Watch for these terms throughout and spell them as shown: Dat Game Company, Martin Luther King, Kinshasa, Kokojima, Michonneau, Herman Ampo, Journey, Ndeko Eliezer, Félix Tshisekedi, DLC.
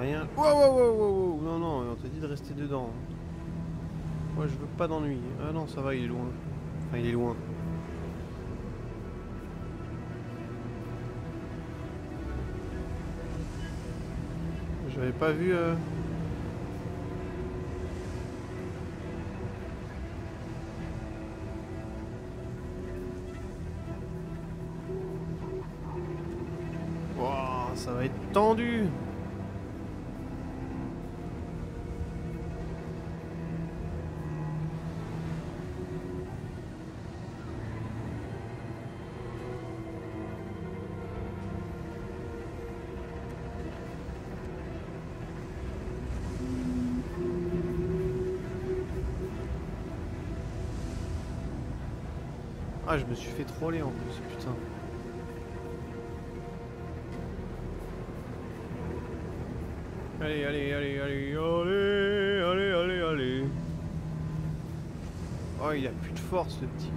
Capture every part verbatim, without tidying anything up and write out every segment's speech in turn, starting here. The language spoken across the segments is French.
rien. Wow, wow, wow, wow, wow. Non, non, on t'a dit de rester dedans. Moi, je veux pas d'ennui. Ah non, ça va, il est loin. Enfin, il est loin. J'avais pas vu... Euh... Ça va être tendu. Ah, je me suis fait troller en plus, putain. Allez, allez, allez, allez, allez, allez, allez, allez. Oh, il a plus de force, le petit con.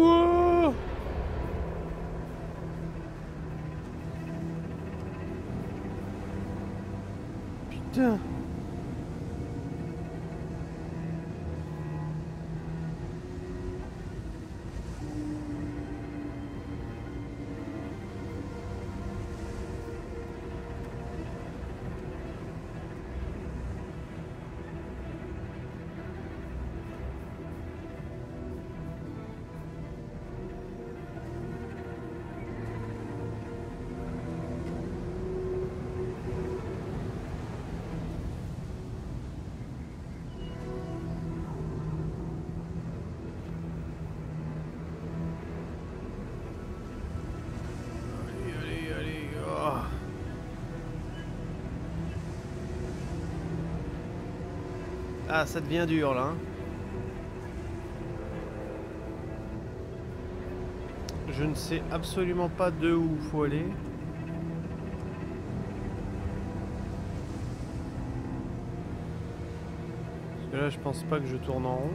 Wow. Putain. Ah, ça devient dur là. Je ne sais absolument pas de où faut aller. Parce que là, je pense pas que je tourne en rond.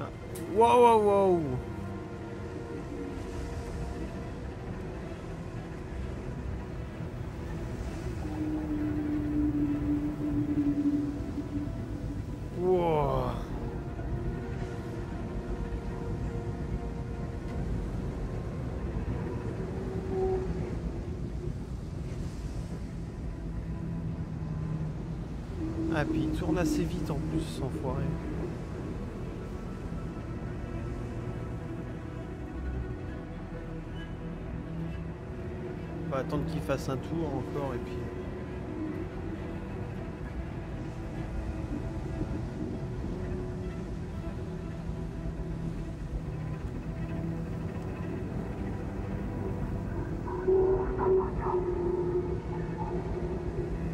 Ah. Wow, wow, wow! Ah, puis il tourne assez vite en plus, cet enfoiré. On va attendre qu'il fasse un tour encore et puis...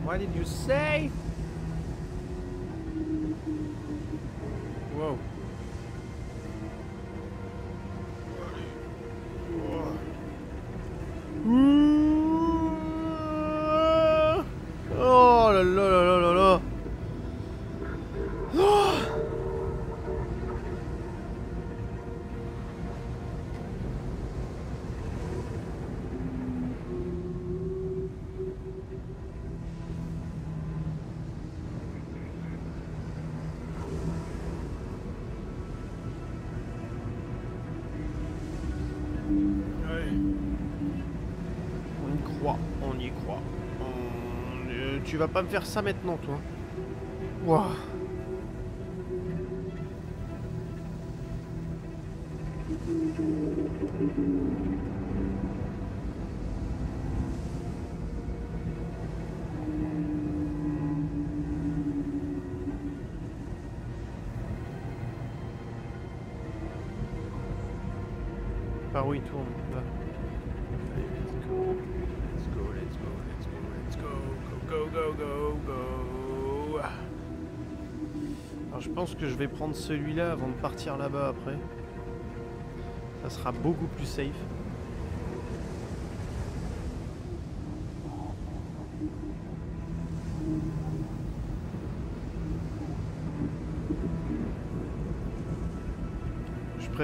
What did you say? Wow. Oh là là là là là. Oh. On y croit. On... Euh, tu vas pas me faire ça maintenant, toi. Waouh. Par où il tourne là? Go, go, go, go. Alors je pense que je vais prendre celui-là avant de partir là-bas après. Ça sera beaucoup plus safe.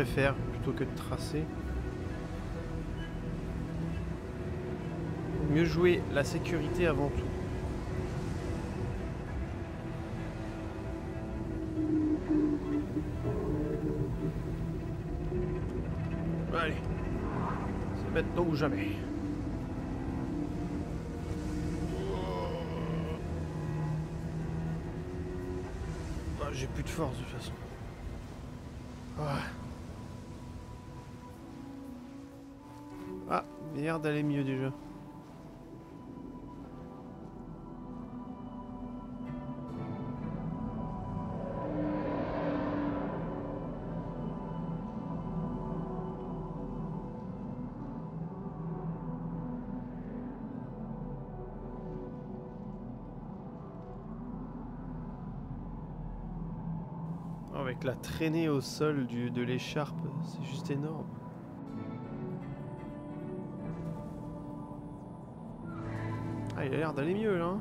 préfère plutôt que de tracer. Mieux jouer la sécurité avant tout. Allez, c'est maintenant ou jamais. Oh, j'ai plus de force de toute façon. Oh. Ah, il a l'air d'aller mieux déjà. Avec la traînée au sol du, de l'écharpe, c'est juste énorme. Ah, il a l'air d'aller mieux là. En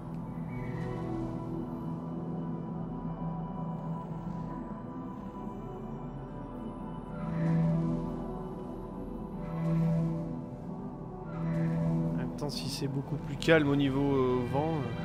même temps, si c'est beaucoup plus calme au niveau euh, au vent. Euh...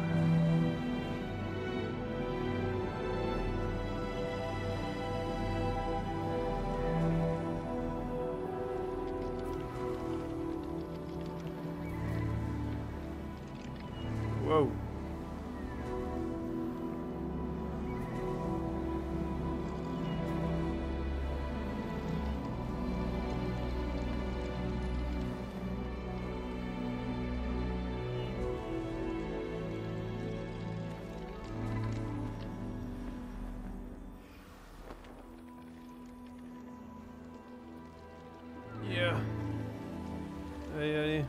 Allez, allez.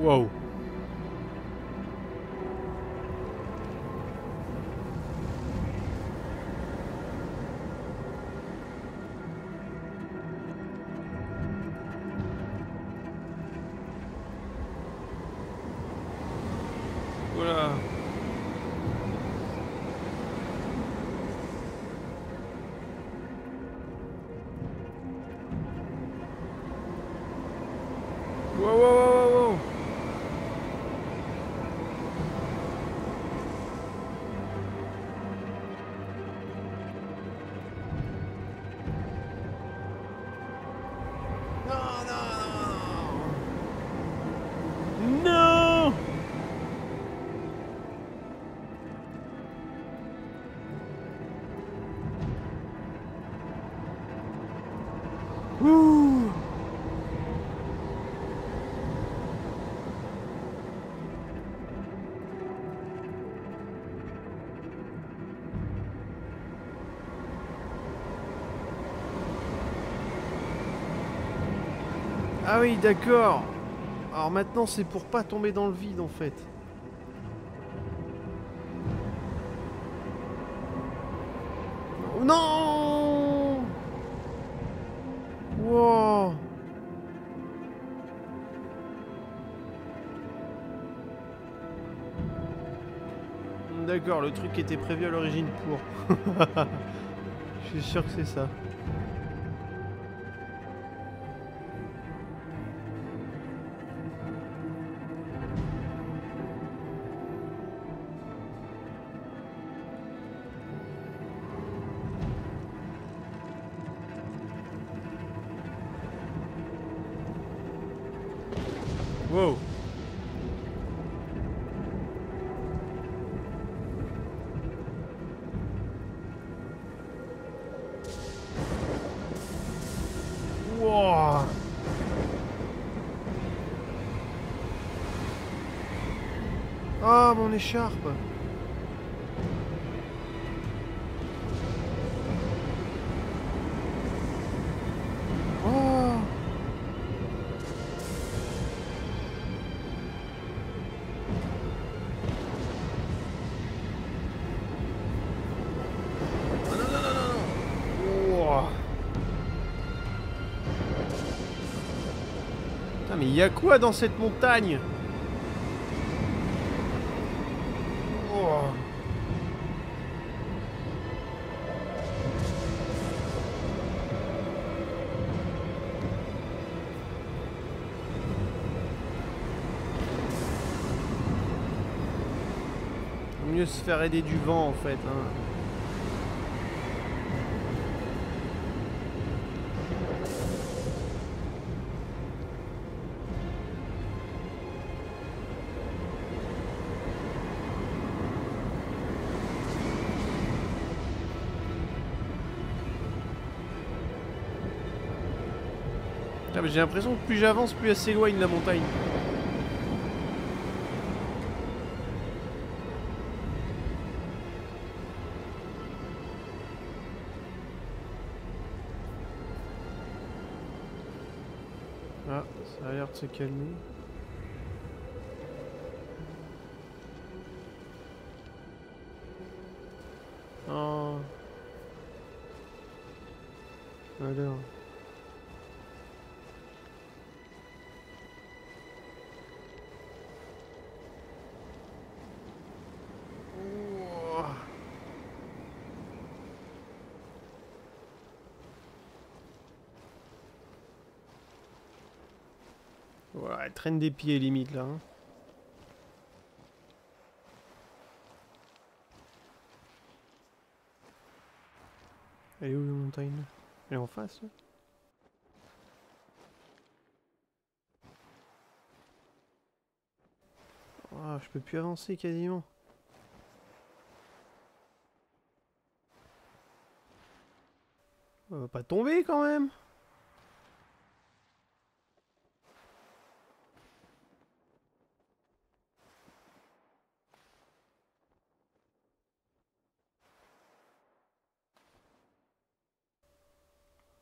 Wow. Voilà. Wow, wow, wow. Ah oui, d'accord. Alors maintenant, c'est pour pas tomber dans le vide, en fait. Non! Wow! D'accord, le truc était prévu à l'origine pour... Je suis sûr que c'est ça. Wow. Wow. mon écharpe. Oh. Non, non, non, non, non. Oh. Putain, mais il y a quoi dans cette montagne? Mieux se faire aider du vent en fait. Ah, mais j'ai l'impression que plus j'avance, plus elle s'éloigne de la montagne. Ah, ça a l'air de se calmer. Oh. Alors. Voilà, elle traîne des pieds limite là. Hein. Elle est où la montagne? Elle est en face là. Oh, je peux plus avancer quasiment. On va pas tomber quand même.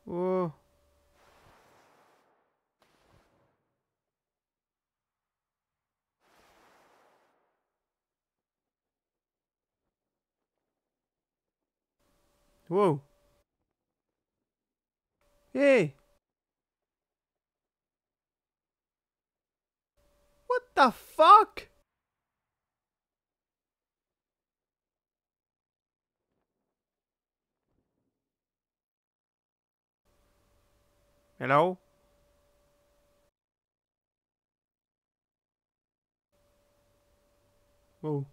Oh. Wow. Hey. What the fuck? Hello? Whoa.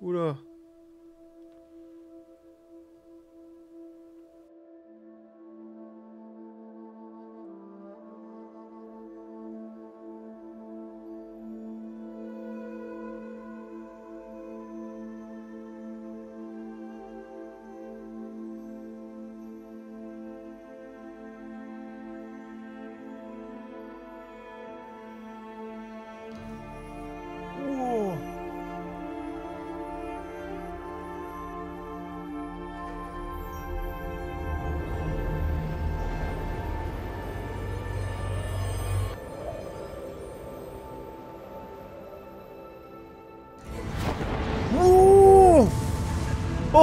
Oula. Oh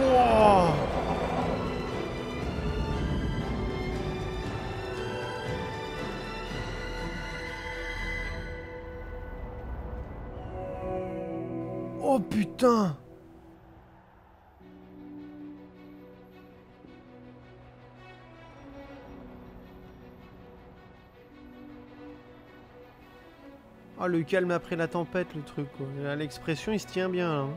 Wow. Oh putain. Oh, le calme après la tempête, le truc, quoi. L'expression, il se tient bien, là. Hein.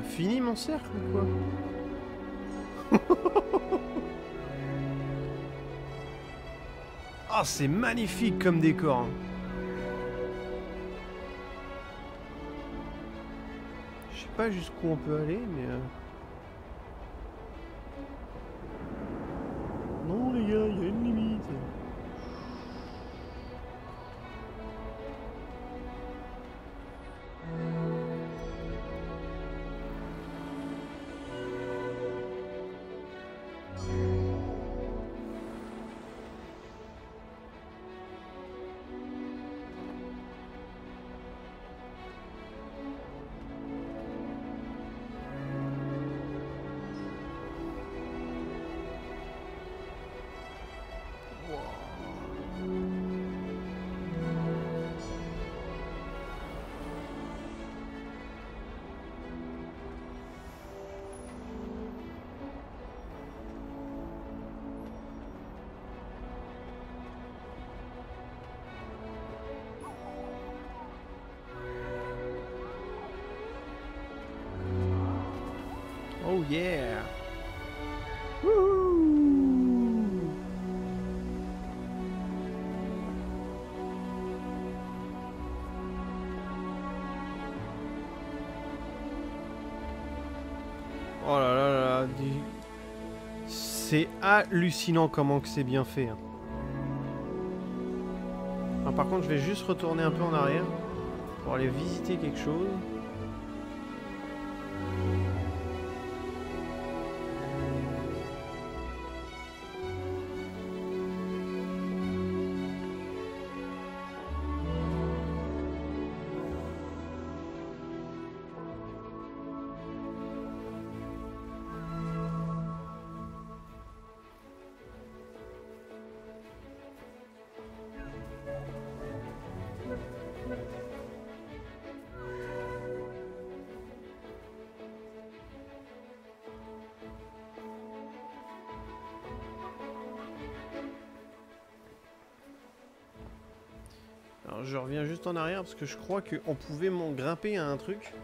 l'infini mon cercle ou quoi? Ah, oh, c'est magnifique comme décor. Hein. Je sais pas jusqu'où on peut aller, mais... Euh... Non les gars, il y a une limite. Oh yeah. Wouhou. Oh là là là, c'est hallucinant comment que c'est bien fait. Alors par contre, je vais juste retourner un peu en arrière pour aller visiter quelque chose. Alors je reviens juste en arrière parce que je crois qu'on pouvait m'en grimper à un truc.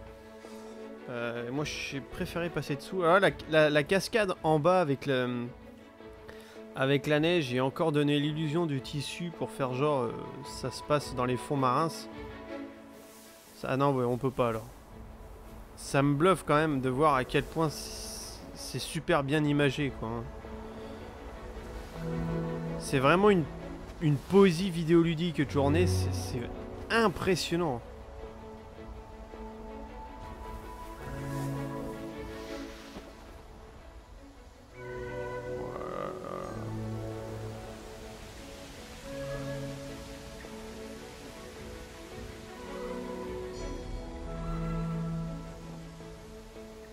Euh, moi j'ai préféré passer dessous. Alors la, la, la cascade en bas avec, le, avec la neige, j'ai encore donné l'illusion du tissu pour faire genre euh, ça se passe dans les fonds marins. Ça, ah non ouais, on peut pas alors. Ça me bluffe quand même de voir à quel point c'est super bien imagé quoi. C'est vraiment une... Une poésie vidéoludique journée, c'est impressionnant.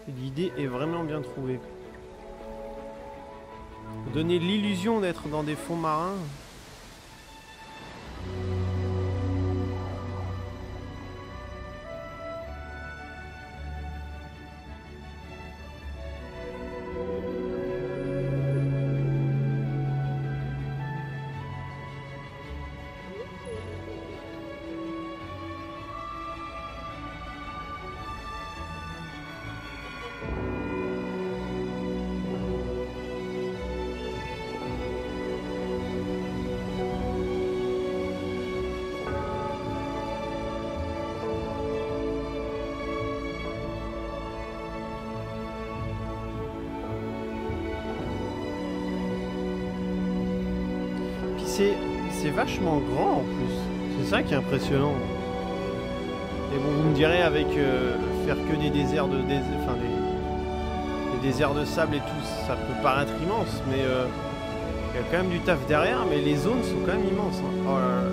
L'idée est vraiment bien trouvée. Donner l'illusion d'être dans des fonds marins. C'est vachement grand en plus, c'est ça qui est impressionnant. Et bon, vous me direz avec euh, faire que des déserts de dés... enfin, des... des déserts de sable et tout, ça peut paraître immense, mais il euh, y a quand même du taf derrière, mais les zones sont quand même immenses. Hein. Oh là là.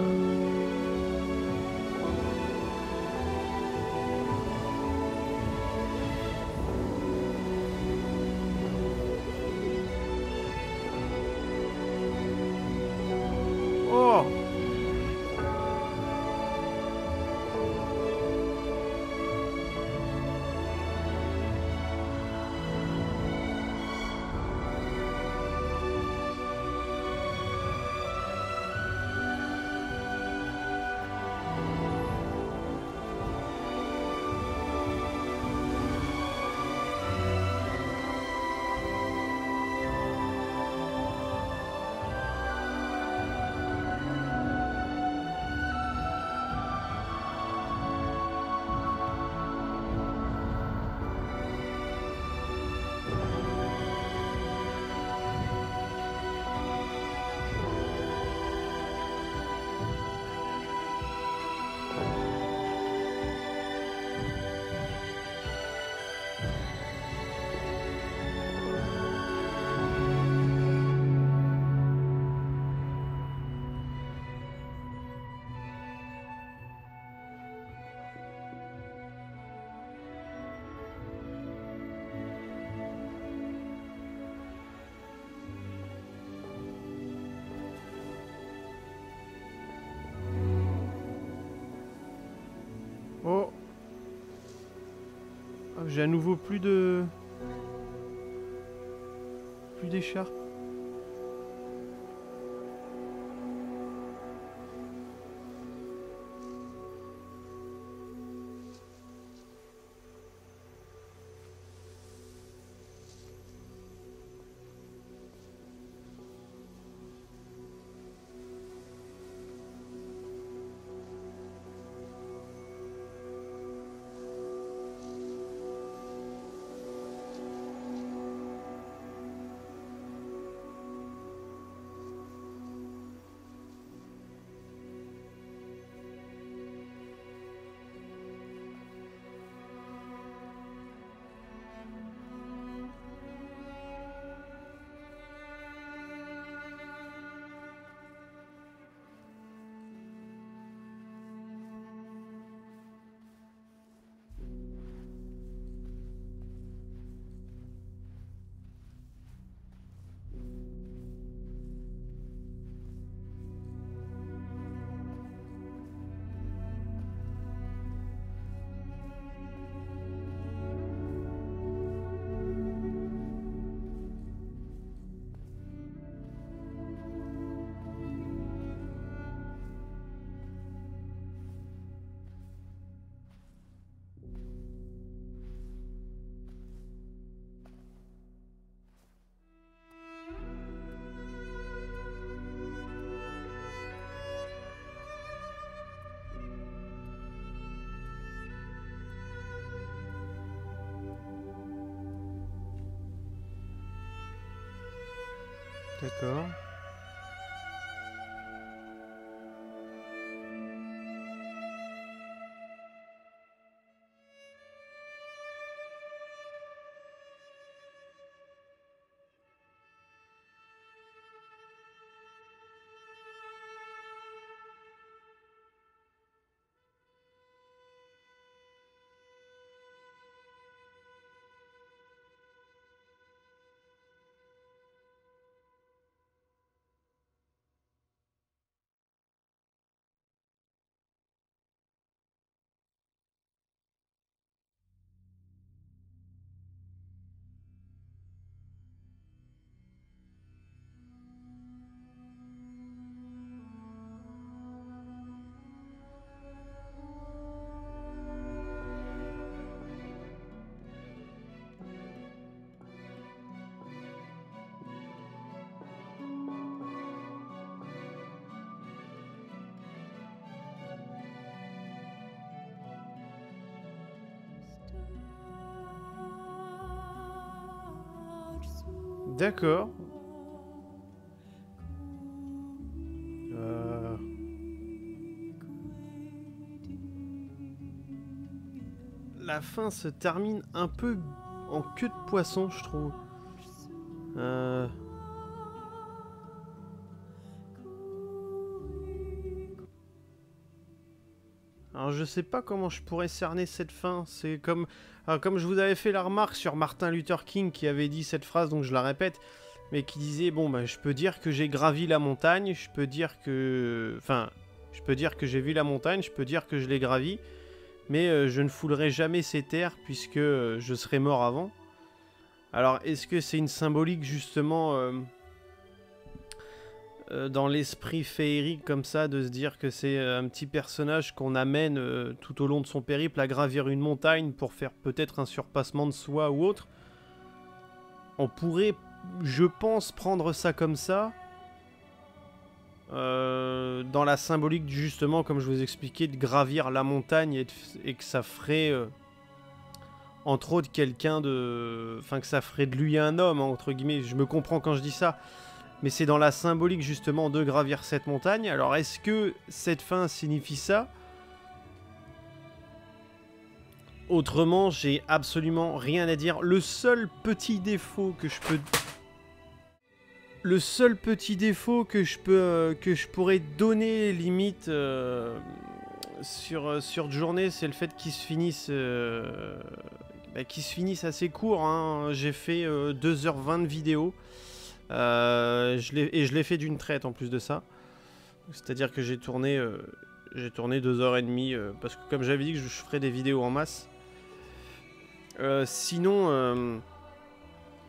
j'ai à nouveau plus de... plus d'écharpe. D'accord. D'accord. Euh... La fin se termine un peu en queue de poisson, je trouve. Euh... Alors je sais pas comment je pourrais cerner cette fin, c'est comme... Alors, comme je vous avais fait la remarque sur Martin Luther King qui avait dit cette phrase, donc je la répète, mais qui disait, bon bah je peux dire que j'ai gravi la montagne, je peux dire que... Enfin, je peux dire que j'ai vu la montagne, je peux dire que je l'ai gravi, mais euh, je ne foulerai jamais ces terres puisque euh, je serai mort avant. Alors est-ce que c'est une symbolique justement... Euh... dans l'esprit féerique comme ça, de se dire que c'est un petit personnage qu'on amène euh, tout au long de son périple à gravir une montagne pour faire peut-être un surpassement de soi ou autre. On pourrait, je pense, prendre ça comme ça, euh, dans la symbolique justement, comme je vous expliquais, de gravir la montagne et, de, et que ça ferait, euh, entre autres, quelqu'un de... Enfin, que ça ferait de lui un homme, hein, entre guillemets, je me comprends quand je dis ça. Mais c'est dans la symbolique justement de gravir cette montagne. Alors est-ce que cette fin signifie ça? Autrement, j'ai absolument rien à dire. Le seul petit défaut que je peux... Le seul petit défaut que je, peux, euh, que je pourrais donner limite euh, sur, euh, sur Journée, c'est le fait qu'ils se finissent... Euh, bah, qu'ils se finissent assez court, hein. J'ai fait euh, deux heures vingt de vidéo. Euh, je l'ai, et je l'ai fait d'une traite en plus de ça, c'est-à-dire que j'ai tourné, euh, j'ai tourné deux heures et demie, euh, parce que comme j'avais dit que je ferais des vidéos en masse, Euh, sinon, euh,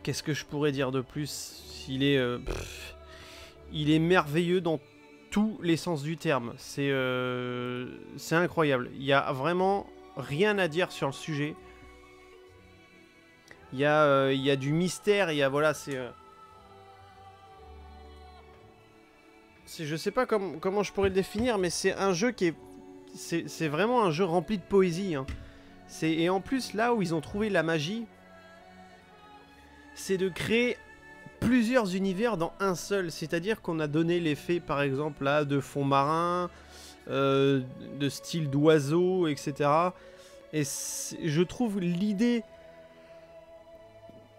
qu'est-ce que je pourrais dire de plus? Il est, euh, pff, il est merveilleux dans tous les sens du terme. C'est euh, c'est incroyable. Il y a vraiment rien à dire sur le sujet. Il y a, euh, il y a du mystère. Il y a voilà, c'est. Euh, je sais pas com comment je pourrais le définir, mais c'est un jeu qui est, c'est vraiment un jeu rempli de poésie. Hein. Et en plus, là où ils ont trouvé la magie, c'est de créer plusieurs univers dans un seul. C'est-à-dire qu'on a donné l'effet, par exemple, là, de fond marin, euh, de style d'oiseau, et cetera. Et je trouve l'idée...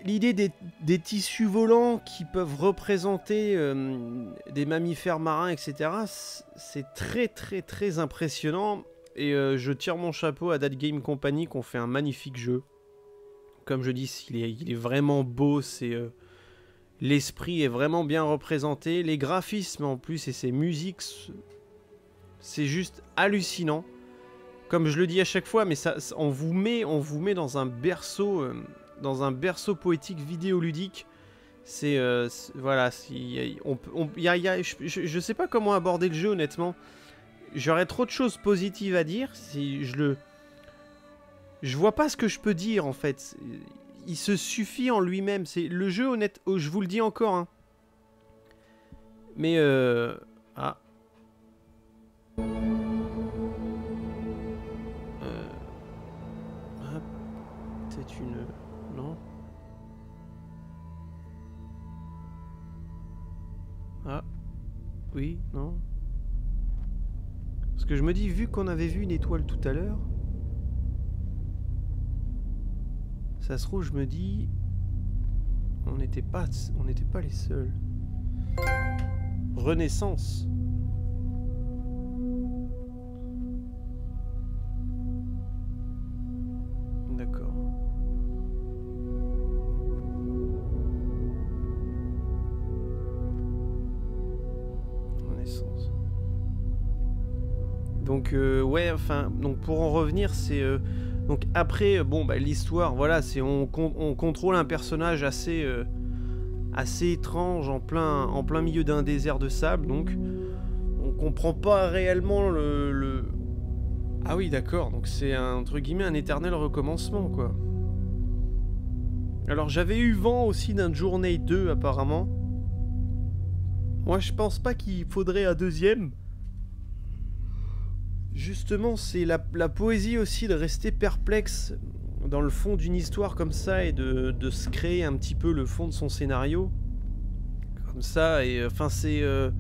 L'idée des, des tissus volants qui peuvent représenter euh, des mammifères marins, et cetera, c'est très très très impressionnant. Et euh, je tire mon chapeau à Dat Game Company qu'on fait un magnifique jeu. Comme je dis, il est, il est vraiment beau, c'est euh, l'esprit est vraiment bien représenté. Les graphismes en plus et ses musiques, c'est juste hallucinant. Comme je le dis à chaque fois, mais ça, on, vous met, on vous met dans un berceau... Euh, dans un berceau poétique vidéoludique. C'est... Euh, voilà, y a, on, on, y a, y a, je, je, je sais pas comment aborder le jeu, honnêtement. J'aurais trop de choses positives à dire, si je le... Je vois pas ce que je peux dire, en fait. Il se suffit en lui-même. C'est le jeu, honnête... Oh, je vous le dis encore, hein. Mais... Euh, ah... Euh, ah peut-être une... Non. Ah. Oui, non. Parce que je me dis, vu qu'on avait vu une étoile tout à l'heure... Ça se trouve, je me dis... On n'était pas, on n'était pas les seuls. Renaissance. D'accord. Donc euh, ouais, enfin, donc pour en revenir, c'est euh, donc après bon bah, l'histoire, voilà, c'est on, con on contrôle un personnage assez euh, assez étrange en plein en plein milieu d'un désert de sable, donc on comprend pas réellement le, le... Ah oui, d'accord, donc c'est entre guillemets un éternel recommencement, quoi. Alors j'avais eu vent aussi d'un Journey deux apparemment. Moi je pense pas qu'il faudrait un deuxième. Justement, c'est la, la poésie aussi de rester perplexe dans le fond d'une histoire comme ça et de, de se créer un petit peu le fond de son scénario comme ça. Et enfin, c'est euh,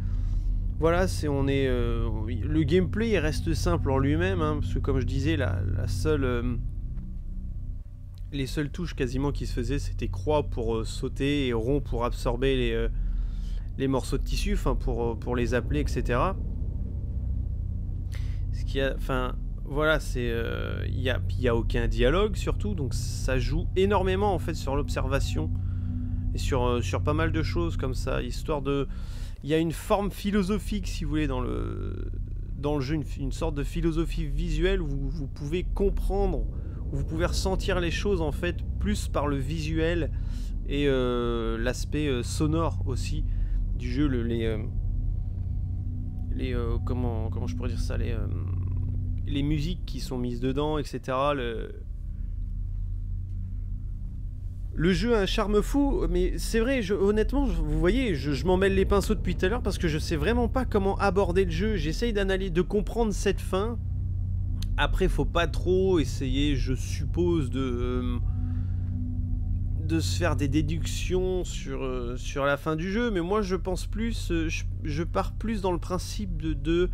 voilà, c'est on est euh, le gameplay il reste simple en lui-même, hein, parce que comme je disais, la, la seule euh, les seules touches quasiment qui se faisaient, c'était croix pour euh, sauter et rond pour absorber les euh, les morceaux de tissu, enfin pour pour les appeler, et cetera. Enfin, voilà, c'est... Il euh, n'y a, y a aucun dialogue, surtout, donc ça joue énormément, en fait, sur l'observation, et sur, euh, sur pas mal de choses, comme ça, histoire de... Il y a une forme philosophique, si vous voulez, dans le, dans le jeu, une, une sorte de philosophie visuelle, où vous, vous pouvez comprendre, où vous pouvez ressentir les choses, en fait, plus par le visuel, et euh, l'aspect euh, sonore, aussi, du jeu, le, les... Euh, les euh, comment, comment je pourrais dire ça, les, euh, les musiques qui sont mises dedans, et cetera. Le, le jeu a un charme fou, mais c'est vrai, je, honnêtement, je, vous voyez, je, je m'en mêle les pinceaux depuis tout à l'heure parce que je sais vraiment pas comment aborder le jeu. J'essaye d'analyser, de comprendre cette fin. Après, faut pas trop essayer, je suppose, de... Euh, de se faire des déductions sur, euh, sur la fin du jeu, mais moi je pense plus, euh, je, je pars plus dans le principe de, de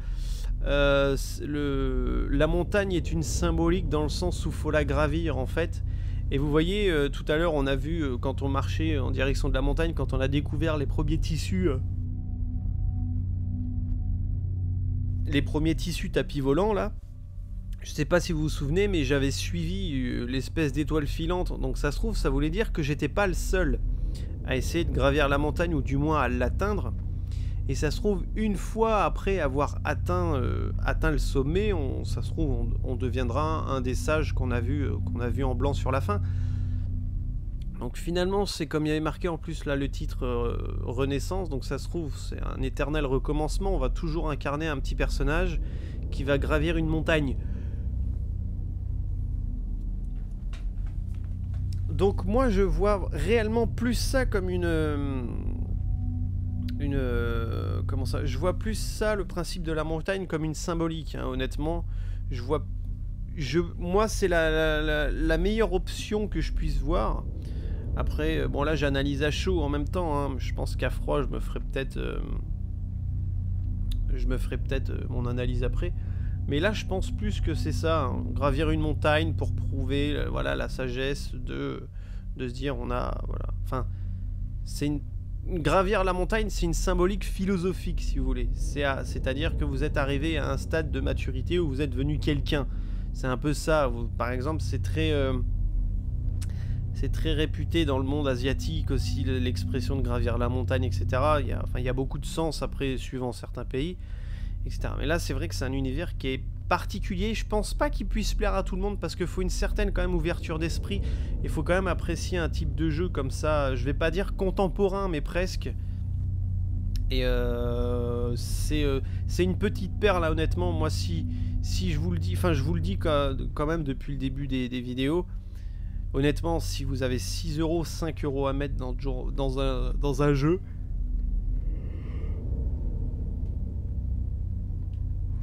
euh, le, la montagne est une symbolique dans le sens où faut la gravir, en fait. Et vous voyez, euh, tout à l'heure on a vu, euh, quand on marchait en direction de la montagne, quand on a découvert les premiers tissus euh, les premiers tissus tapis volants là. Je sais pas si vous vous souvenez, mais j'avais suivi l'espèce d'étoile filante, donc ça se trouve, ça voulait dire que j'étais pas le seul à essayer de gravir la montagne, ou du moins à l'atteindre. Et ça se trouve, une fois après avoir atteint, euh, atteint le sommet, on, ça se trouve, on, on deviendra un des sages qu'on a vu, euh, qu'on a vu en blanc sur la fin. Donc finalement, c'est comme il y avait marqué en plus là le titre euh, Renaissance, donc ça se trouve, c'est un éternel recommencement, on va toujours incarner un petit personnage qui va gravir une montagne. Donc moi je vois réellement plus ça comme une... Euh, une euh, comment ça, je vois plus ça, le principe de la montagne, comme une symbolique, hein, honnêtement. Je vois... Je, moi c'est la, la, la, la meilleure option que je puisse voir. Après, bon là j'analyse à chaud en même temps, hein. Je pense qu'à froid je me ferai peut-être euh, je me ferai peut-être euh, mon analyse après. Mais là je pense plus que c'est ça, hein. Gravir une montagne pour prouver euh, voilà, la sagesse de, de se dire on a... voilà. Enfin, c'est une... Gravir la montagne, c'est une symbolique philosophique si vous voulez. C'est à, c'est-à-dire que vous êtes arrivé à un stade de maturité où vous êtes devenu quelqu'un. C'est un peu ça. Vous, par exemple, c'est très... Euh, c'est très réputé dans le monde asiatique aussi, l'expression de gravir la montagne, et cetera. Il y a, enfin, il y a beaucoup de sens après, suivant certains pays, et cetera. Mais là, c'est vrai que c'est un univers qui est particulier. Je pense pas qu'il puisse plaire à tout le monde parce qu'il faut une certaine quand même ouverture d'esprit. Il faut quand même apprécier un type de jeu comme ça. Je vais pas dire contemporain, mais presque. Et euh, c'est euh, c'est une petite perle là, honnêtement. Moi, si si je vous le dis, enfin, je vous le dis quand même depuis le début des, des vidéos. Honnêtement, si vous avez six euros, cinq euros à mettre dans, dans, un, dans un jeu,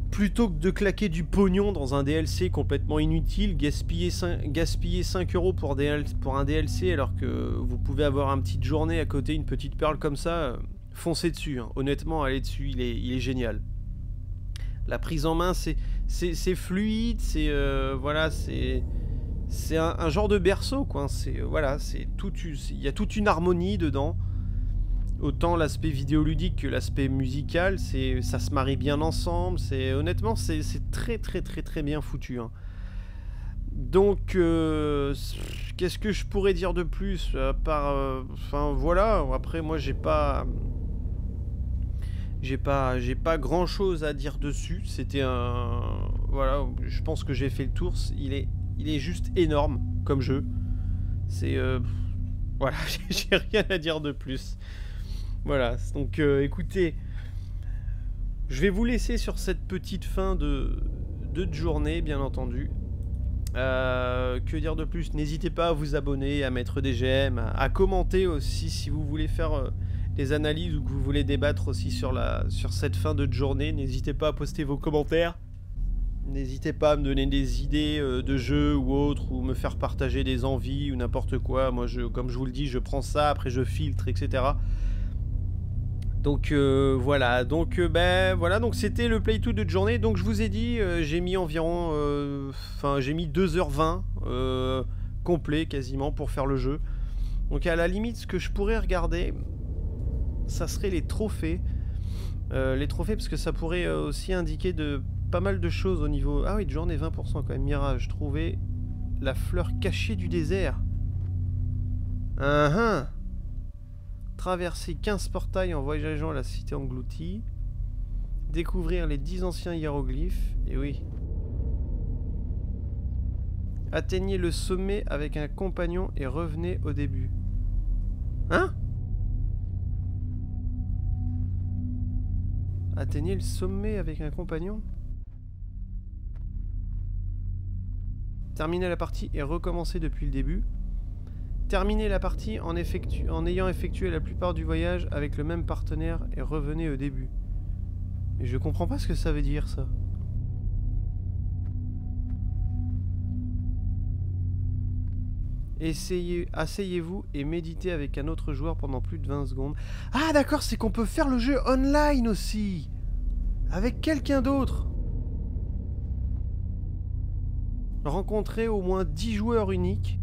plutôt que de claquer du pognon dans un D L C complètement inutile, gaspiller cinq euros pour, pour un D L C alors que vous pouvez avoir une petite journée à côté, une petite perle comme ça, foncez dessus, hein. Honnêtement, allez dessus, il est, il est génial. La prise en main, c'est fluide, c'est... Euh, voilà, c'est... C'est un, un genre de berceau, quoi. C'est euh, voilà, c'est tout, il y a toute une harmonie dedans. Autant l'aspect vidéoludique que l'aspect musical, c'est ça se marie bien ensemble. C'est honnêtement, c'est très très très très bien foutu, hein. Donc, euh, qu'est-ce que je pourrais dire de plus à part, enfin euh, voilà. Après, moi, j'ai pas, j'ai pas, j'ai pas grand-chose à dire dessus. C'était un, voilà, je pense que j'ai fait le tour. Il est Il est juste énorme comme jeu. C'est... Euh, voilà, j'ai rien à dire de plus. Voilà, donc euh, écoutez, je vais vous laisser sur cette petite fin de, de journée, bien entendu. Euh, que dire de plus? N'hésitez pas à vous abonner, à mettre des j'aime, à, à commenter aussi si vous voulez faire euh, des analyses ou que vous voulez débattre aussi sur, la, sur cette fin de journée. N'hésitez pas à poster vos commentaires. N'hésitez pas à me donner des idées de jeux ou autres, ou me faire partager des envies ou n'importe quoi. Moi, je, comme je vous le dis, je prends ça, après je filtre, et cetera. Donc euh, voilà, donc euh, ben voilà, donc c'était le play-to de journée. Donc je vous ai dit, euh, j'ai mis environ, enfin euh, j'ai mis deux heures vingt euh, complet quasiment pour faire le jeu. Donc à la limite, ce que je pourrais regarder, ça serait les trophées, euh, les trophées parce que ça pourrait euh, aussi indiquer de pas mal de choses au niveau... Ah oui, de journée vingt pour cent quand même. Mirage, trouver la fleur cachée du désert. Ah uh -huh. Traverser quinze portails en voyageant à la cité engloutie. Découvrir les dix anciens hiéroglyphes. Et oui. Atteignez le sommet avec un compagnon et revenez au début. Hein? Atteignez le sommet avec un compagnon? Terminer la partie et recommencer depuis le début. Terminer la partie en, effectu... en ayant effectué la plupart du voyage avec le même partenaire et revenez au début. Mais je comprends pas ce que ça veut dire ça. Essayez... Asseyez-vous et méditez avec un autre joueur pendant plus de vingt secondes. Ah d'accord, c'est qu'on peut faire le jeu online aussi. Avec quelqu'un d'autre. Rencontrez au moins dix joueurs uniques.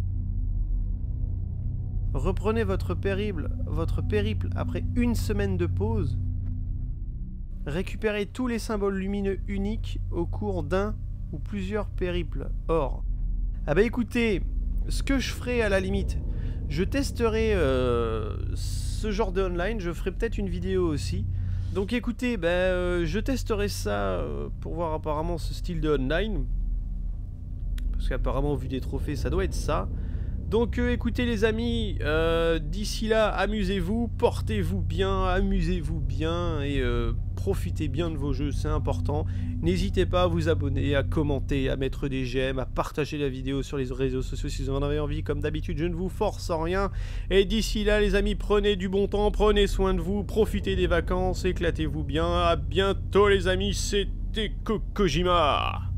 Reprenez votre périple, votre périple après une semaine de pause. Récupérez tous les symboles lumineux uniques au cours d'un ou plusieurs périples. Or, ah bah écoutez, ce que je ferai à la limite, je testerai euh, ce genre de online. Je ferai peut-être une vidéo aussi. Donc écoutez, bah, euh, je testerai ça euh, pour voir apparemment ce style de online. Parce qu'apparemment, vu des trophées, ça doit être ça. Donc euh, écoutez les amis, euh, d'ici là, amusez-vous, portez-vous bien, amusez-vous bien et euh, profitez bien de vos jeux, c'est important. N'hésitez pas à vous abonner, à commenter, à mettre des j'aime, à partager la vidéo sur les réseaux sociaux si vous en avez envie. Comme d'habitude, je ne vous force en rien. Et d'ici là les amis, prenez du bon temps, prenez soin de vous, profitez des vacances, éclatez-vous bien. À bientôt les amis, c'était Kokojima.